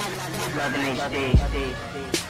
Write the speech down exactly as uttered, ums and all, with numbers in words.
Love and H D.